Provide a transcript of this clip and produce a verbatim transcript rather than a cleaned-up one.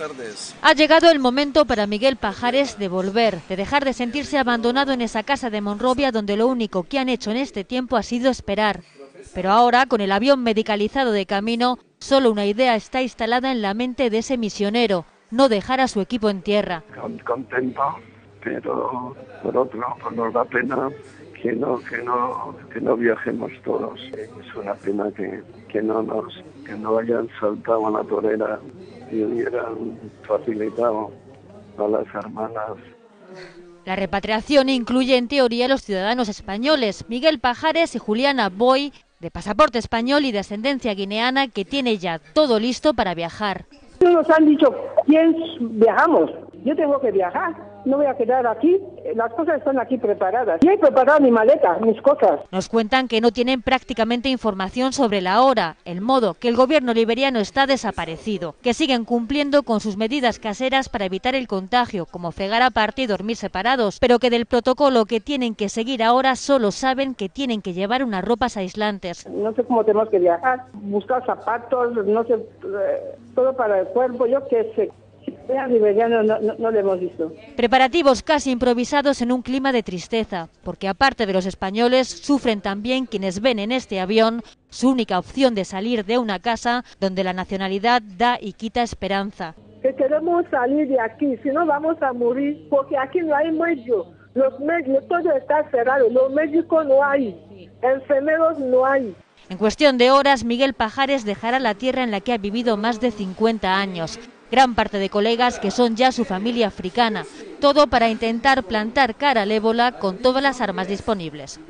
tardes. Ha llegado el momento para Miguel Pajares de volver, de dejar de sentirse abandonado en esa casa de Monrovia donde lo único que han hecho en este tiempo ha sido esperar. Pero ahora, con el avión medicalizado de camino, solo una idea está instalada en la mente de ese misionero: no dejar a su equipo en tierra. Contento, pero por otro lado nos da pena que no, que no, que no viajemos todos. Es una pena que, que, no, nos, que no hayan saltado a la torera y hubieran facilitado a las hermanas. La repatriación incluye en teoría a los ciudadanos españoles, Miguel Pajares y Juliana Boy, de pasaporte español y de ascendencia guineana, que tiene ya todo listo para viajar. No nos han dicho quién viajamos. Yo tengo que viajar, no voy a quedar aquí, las cosas están aquí preparadas. Yo he preparado mi maleta, mis cosas. Nos cuentan que no tienen prácticamente información sobre la hora, el modo, que el gobierno liberiano está desaparecido, que siguen cumpliendo con sus medidas caseras para evitar el contagio, como fregar aparte y dormir separados, pero que del protocolo que tienen que seguir ahora solo saben que tienen que llevar unas ropas aislantes. No sé cómo tenemos que viajar, buscar zapatos, no sé, todo para el cuerpo, yo qué sé. No, no, no lo hemos visto. Preparativos casi improvisados en un clima de tristeza, porque aparte de los españoles, sufren también quienes ven en este avión su única opción de salir de una casa donde la nacionalidad da y quita esperanza. Que queremos salir de aquí, si no vamos a morir, porque aquí no hay medio, los medios, todo está cerrado, los médicos no hay, enfermeros no hay. En cuestión de horas, Miguel Pajares dejará la tierra en la que ha vivido más de cincuenta años. Gran parte de colegas que son ya su familia africana. Todo para intentar plantar cara al ébola con todas las armas disponibles.